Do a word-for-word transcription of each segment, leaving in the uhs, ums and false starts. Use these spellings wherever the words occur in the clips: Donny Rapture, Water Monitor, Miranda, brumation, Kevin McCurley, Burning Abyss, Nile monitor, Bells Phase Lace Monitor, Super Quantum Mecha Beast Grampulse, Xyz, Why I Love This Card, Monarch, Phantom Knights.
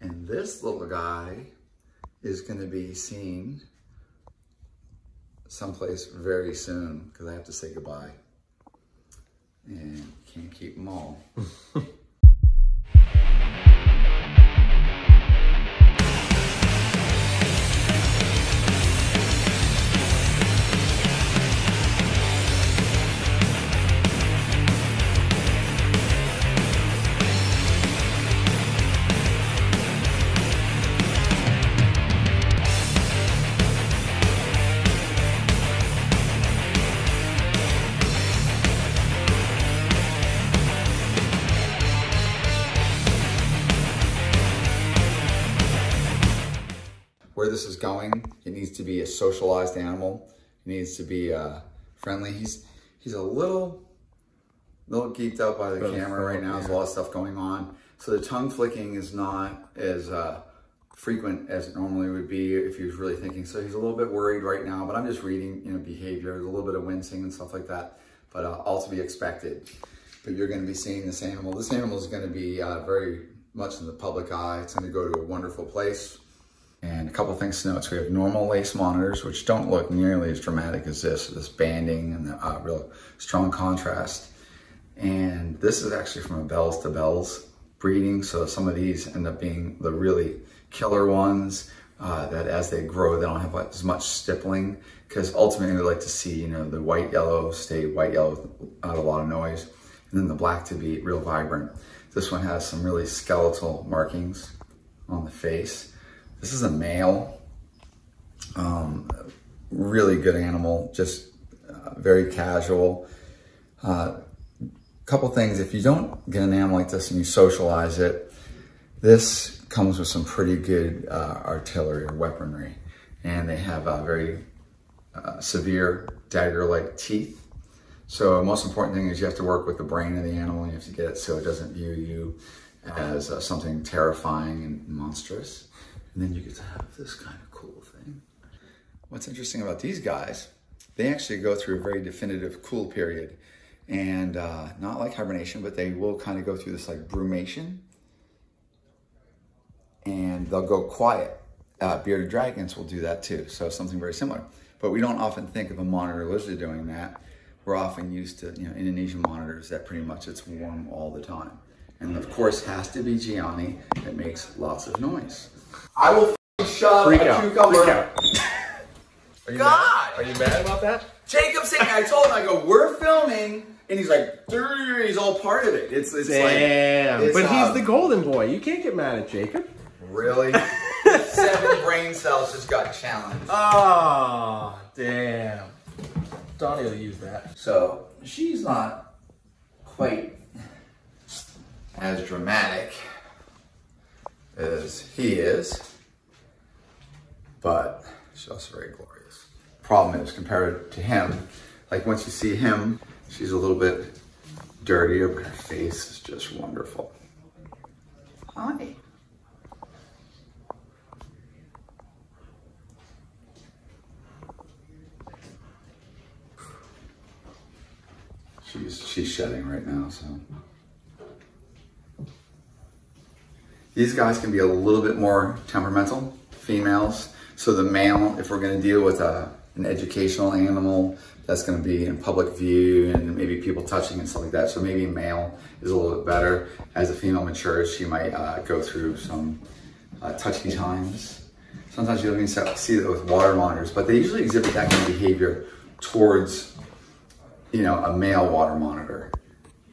And this little guy is going to be seen someplace very soon because I have to say goodbye. And can't keep them all. Where this is going, it needs to be a socialized animal. It needs to be uh, friendly. He's he's a little, little geeked out by the Both camera right now. Yeah. There's a lot of stuff going on. So the tongue flicking is not as uh, frequent as it normally would be if he was really thinking. So he's a little bit worried right now, but I'm just reading, you know, behavior. There's a little bit of wincing and stuff like that, but uh, all to be expected. But you're gonna be seeing this animal. This animal is gonna be uh, very much in the public eye. It's gonna go to a wonderful place. And a couple things to note, so we have normal lace monitors, which don't look nearly as dramatic as this, this banding and the uh, real strong contrast. And this is actually from a Bells to Bells breeding, so some of these end up being the really killer ones uh, that as they grow, they don't have as much stippling, because ultimately we like to see, you know, the white yellow stay white yellow without a lot of noise, and then the black to be real vibrant. This one has some really skeletal markings on the face. This is a male, um, really good animal, just uh, very casual. A uh, couple things, if you don't get an animal like this and you socialize it, this comes with some pretty good uh, artillery or weaponry. And they have a very uh, severe dagger-like teeth. So the most important thing is you have to work with the brain of the animal. You have to get it so it doesn't view you as uh, something terrifying and monstrous. And then you get to have this kind of cool thing. What's interesting about these guys, they actually go through a very definitive cool period. And uh, not like hibernation, but they will kind of go through this like brumation. And they'll go quiet. Uh, bearded dragons will do that too. So something very similar. But we don't often think of a monitor lizard doing that. We're often used to, you know, Indonesian monitors that pretty much it's warm all the time. And of course has to be Gianni that makes lots of noise. I will shove Freak a out. cucumber. Freak out. Are you God! Mad? Are you mad about that? Jacob saying, I told him, I go, we're filming, and he's like, he's all part of it. It's, it's Damn. Like, it's, but um, he's the golden boy. You can't get mad at Jacob. Really? Seven brain cells just got challenged. Oh, damn. Donnie will use that. So, she's not quite as dramatic as he is, but she's also very glorious. Problem is, compared to him, like once you see him, she's a little bit dirtier, but her face is just wonderful. Hi. She's, she's shedding right now, so. These guys can be a little bit more temperamental, females. So the male, if we're gonna deal with a, an educational animal, that's gonna be in public view and maybe people touching and stuff like that. So maybe male is a little bit better. As a female matures, she might uh, go through some uh, touchy times. Sometimes you'll even see that with water monitors, but they usually exhibit that kind of behavior towards, you know, a male water monitor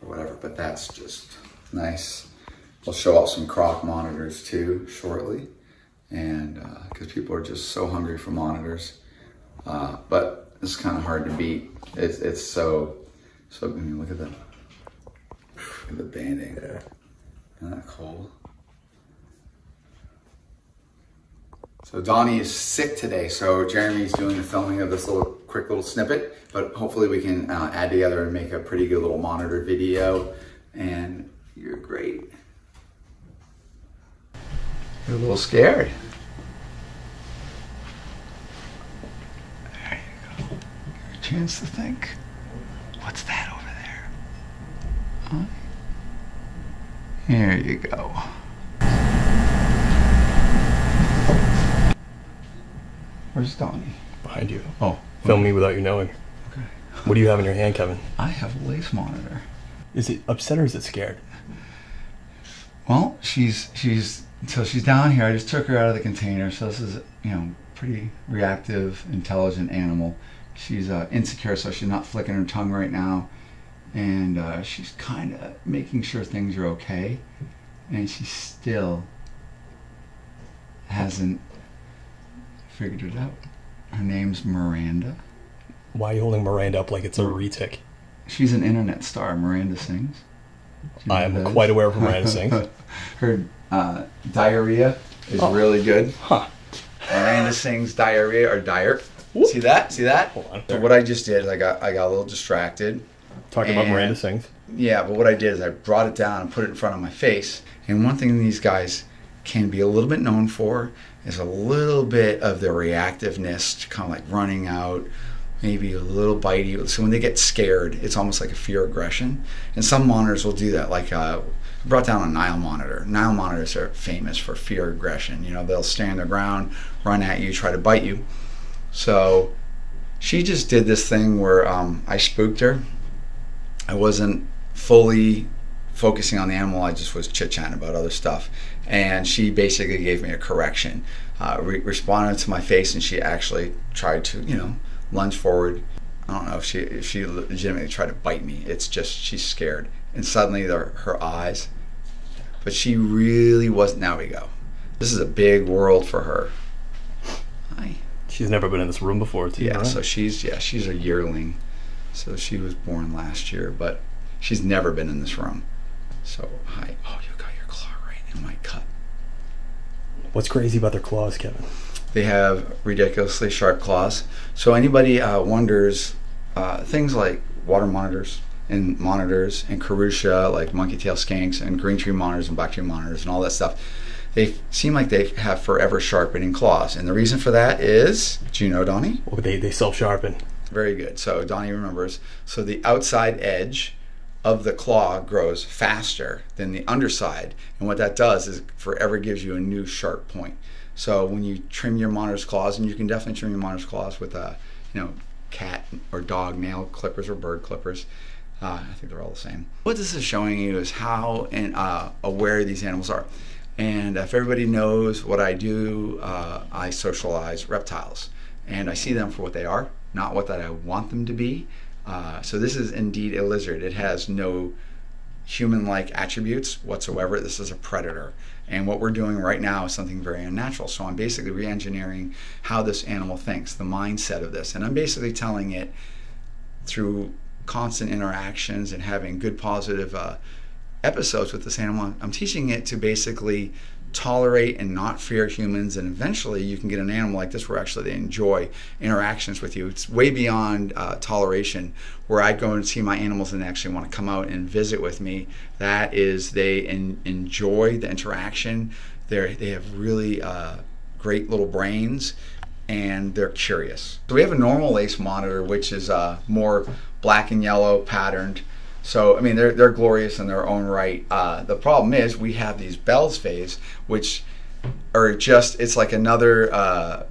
or whatever, but that's just nice. We'll show off some croc monitors too shortly, and because uh, people are just so hungry for monitors, uh, but it's kind of hard to beat. It's it's so so. I mean, look at the look at the banding. Yeah. Isn't that cool? So Donnie is sick today, so Jeremy's doing the filming of this little quick little snippet, but hopefully we can uh, add together and make a pretty good little monitor video. And you're great. You're a little scared. There you go. Your chance to think. What's that over there? Huh? Here you go. Where's Donny? Behind you. Oh, film me without you knowing. Okay. What do you have in your hand, Kevin? I have a lace monitor. Is it upset or is it scared? Well, she's she's so she's down here. I just took her out of the container. So this is, you know, pretty reactive, intelligent animal. She's uh, insecure, so she's not flicking her tongue right now, and uh, she's kind of making sure things are okay. And she still hasn't figured it out. Her name's Miranda. Why are you holding Miranda up like it's a retic? She's an internet star. Miranda sings. I am those. quite aware of Miranda sings. Her uh, diarrhea is oh. really good. Huh. Miranda sings diarrhea or dire. Whoop. See that? See that? Hold on. So what I just did is I got I got a little distracted. Talking and, about Miranda sings. Yeah, but what I did is I brought it down and put it in front of my face. And one thing these guys can be a little bit known for is a little bit of their reactiveness, kind of like running out, maybe a little bitey. So when they get scared, it's almost like a fear aggression. And some monitors will do that. Like uh, I brought down a Nile monitor. Nile monitors are famous for fear aggression. You know, they'll stand their ground, run at you, try to bite you. So she just did this thing where um, I spooked her. I wasn't fully focusing on the animal. I just was chit-chatting about other stuff, and she basically gave me a correction, uh, re responded to my face, and she actually tried to, you know, lunge forward. I don't know if she if she legitimately tried to bite me. It's just she's scared, and suddenly her eyes. But she really wasn't. Now we go. This is a big world for her. Hi. She's never been in this room before, too. Yeah. Right? So she's yeah she's a yearling, so she was born last year, but she's never been in this room. So, hi. Oh, you got your claw right in my cup. What's crazy about their claws, Kevin? They have ridiculously sharp claws. So anybody uh, wonders, uh, things like water monitors and monitors and Karusha, like monkey tail skanks and green tree monitors and black tree monitors and all that stuff, they seem like they have forever sharpening claws. And the reason for that is, do you know, Donny? Well, they, they self-sharpen. Very good. So Donny remembers. So the outside edge of the claw grows faster than the underside, and what that does is forever gives you a new sharp point. So when you trim your monitor's claws, and you can definitely trim your monitor's claws with a, you know, cat or dog nail clippers or bird clippers, uh, I think they're all the same. What this is showing you is how and uh, aware these animals are. And if everybody knows what I do, uh, I socialize reptiles, and I see them for what they are, not what that I want them to be. Uh, so this is indeed a lizard. It has no human-like attributes whatsoever. This is a predator. And what we're doing right now is something very unnatural. So I'm basically re-engineering how this animal thinks, the mindset of this. And I'm basically telling it through constant interactions and having good positive uh, episodes with this animal, I'm teaching it to basically tolerate and not fear humans, and eventually you can get an animal like this where actually they enjoy interactions with you. It's way beyond uh, toleration, where I go and see my animals and they actually want to come out and visit with me. That is, they en enjoy the interaction. They're, they have really uh, great little brains, and they're curious. So we have a normal lace monitor, which is uh, more black and yellow patterned. So, I mean, they're, they're glorious in their own right. Uh, the problem is we have these Bells Phase, which are just, it's like another, uh,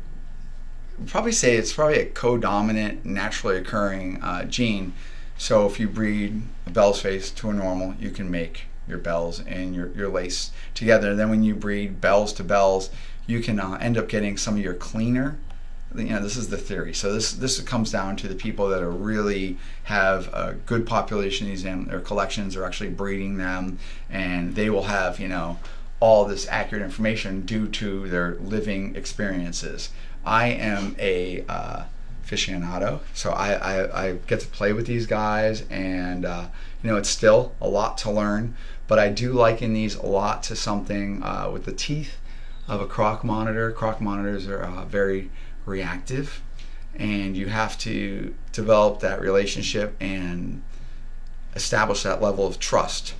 probably say it's probably a co-dominant, naturally occurring uh, gene. So if you breed a Bells Phase to a normal, you can make your bells and your, your lace together. And then when you breed bells to bells, you can uh, end up getting some of your cleaner. You know, this is the theory. So this this comes down to the people that are really have a good population of these animals. Their collections are actually breeding them, and they will have, you know, all this accurate information due to their living experiences. I am a uh, aficionado, so I, I, I get to play with these guys, and uh, you know, it's still a lot to learn, but I do liken these a lot to something uh, with the teeth of a croc monitor. Croc monitors are uh, very reactive, and you have to develop that relationship and establish that level of trust.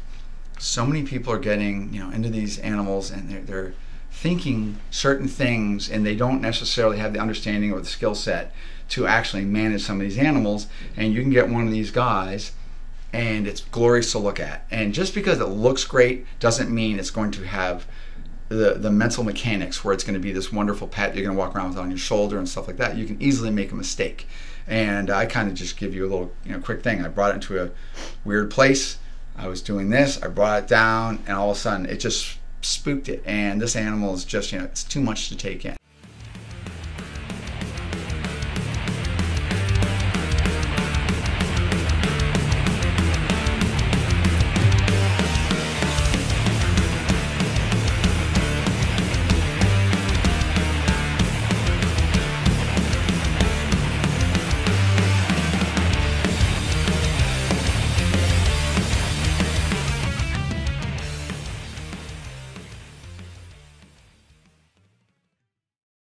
So many people are getting, you know, into these animals, and they're, they're thinking certain things, and they don't necessarily have the understanding or the skill set to actually manage some of these animals. And you can get one of these guys, and it's glorious to look at. And just because it looks great doesn't mean it's going to have the, the mental mechanics where it's going to be this wonderful pet you're going to walk around with on your shoulder and stuff like that, you can easily make a mistake. And I kind of just give you a little, you know, quick thing. I brought it into a weird place. I was doing this. I brought it down, and all of a sudden, it just spooked it. And this animal is just, you know, it's too much to take in.